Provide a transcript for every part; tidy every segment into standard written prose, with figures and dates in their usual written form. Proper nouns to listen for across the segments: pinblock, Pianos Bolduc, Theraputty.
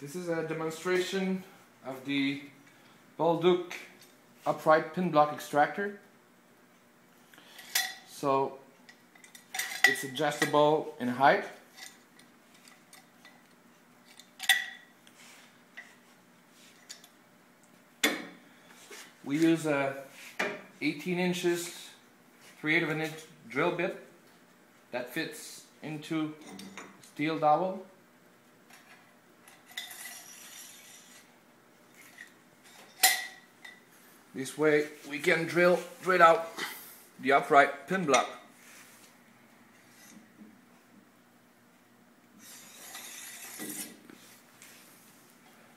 This is a demonstration of the Bolduc upright pin block extractor. So it's adjustable in height. We use a 18 inches 3/8 of an inch drill bit that fits into steel dowel. This way we can drill straight out the upright pin block.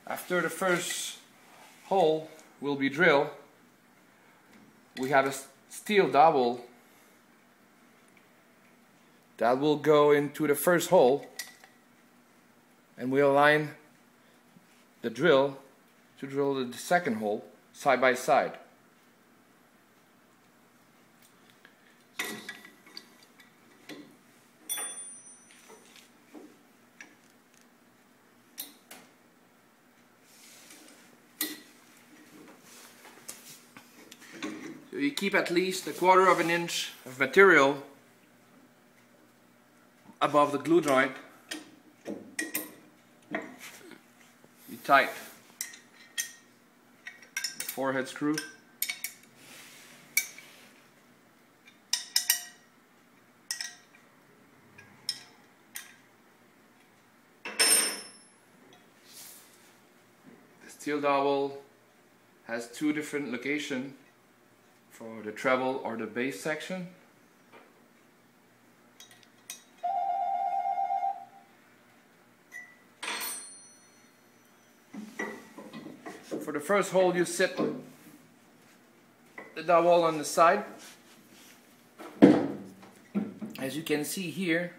After the first hole will be drilled, we have a steel dowel that will go into the first hole, and we align the drill to drill the second hole side by side. So you keep at least 1/4 of an inch of material above the glue joint. You tight the forehead screw. The steel dowel has two different locations for the treble or the bass section. For the first hole, you sit the dowel on the side. As you can see here,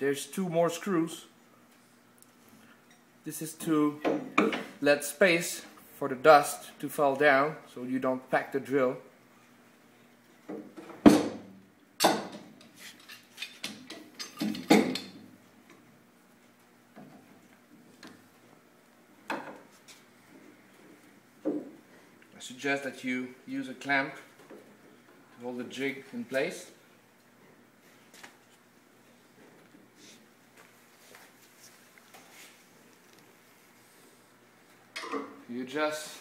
there's two more screws. This is to let space for the dust to fall down so you don't pack the drill. I suggest that you use a clamp to hold the jig in place. You adjust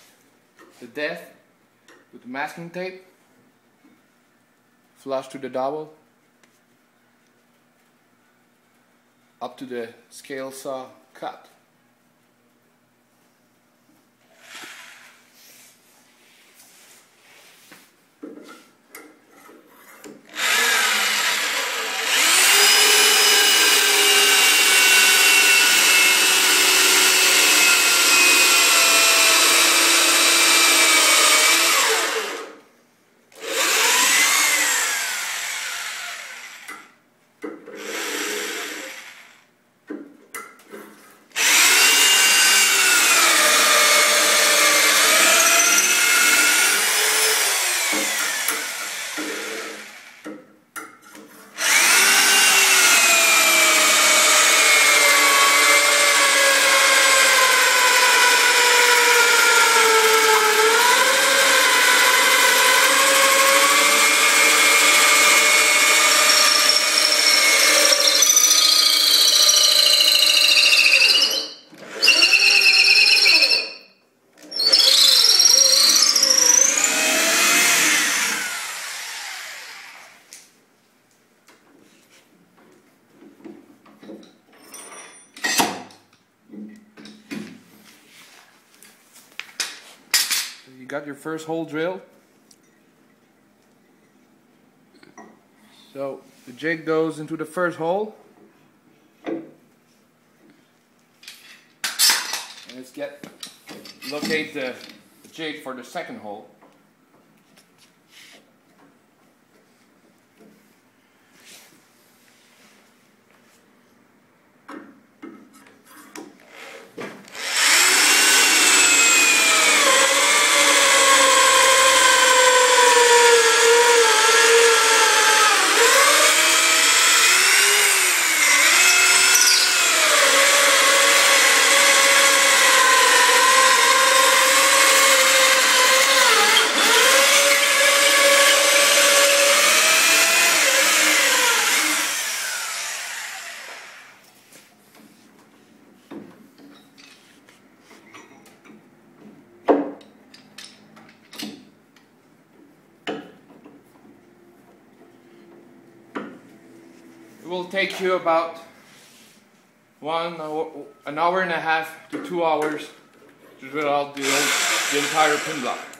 the depth with masking tape, flush to the dowel, up to the scale saw cut. You got your first hole drilled. So the jig goes into the first hole, and let's locate the jig for the second hole. It will take you about an hour and a half to 2 hours to drill out the entire pin block.